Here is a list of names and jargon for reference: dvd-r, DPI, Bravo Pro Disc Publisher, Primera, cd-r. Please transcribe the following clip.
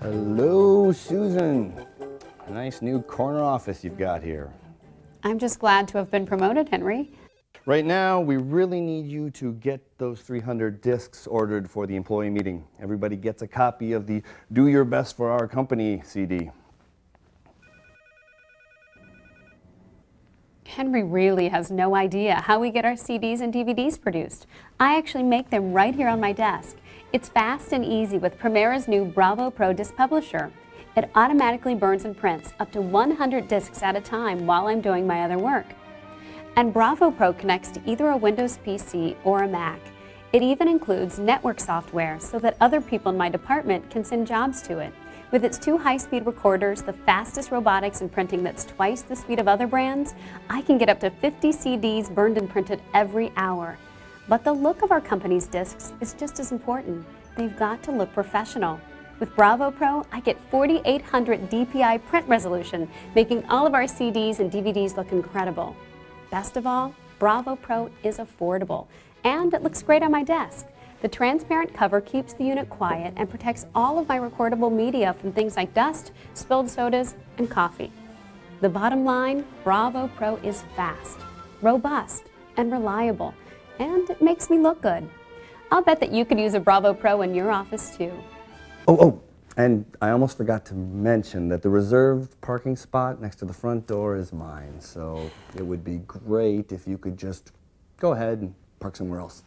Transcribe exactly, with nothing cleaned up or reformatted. Hello, Susan. A nice new corner office you've got here. I'm just glad to have been promoted, Henry. Right now, we really need you to get those three hundred discs ordered for the employee meeting. Everybody gets a copy of the Do Your Best for Our Company C D. Henry really has no idea how we get our C Ds and D V Ds produced. I actually make them right here on my desk. It's fast and easy with Primera's new Bravo Pro Disc Publisher. It automatically burns and prints up to one hundred discs at a time while I'm doing my other work. And Bravo Pro connects to either a Windows P C or a Mac. It even includes network software so that other people in my department can send jobs to it. With its two high-speed recorders, the fastest robotics and printing that's twice the speed of other brands, I can get up to fifty C Ds burned and printed every hour. But the look of our company's discs is just as important. They've got to look professional. With Bravo Pro, I get forty-eight hundred D P I print resolution, making all of our C Ds and D V Ds look incredible. Best of all, Bravo Pro is affordable, and it looks great on my desk. The transparent cover keeps the unit quiet and protects all of my recordable media from things like dust, spilled sodas, and coffee. The bottom line, Bravo Pro is fast, robust, and reliable, and it makes me look good. I'll bet that you could use a Bravo Pro in your office too. Oh, oh, and I almost forgot to mention that the reserved parking spot next to the front door is mine, so it would be great if you could just go ahead and park somewhere else.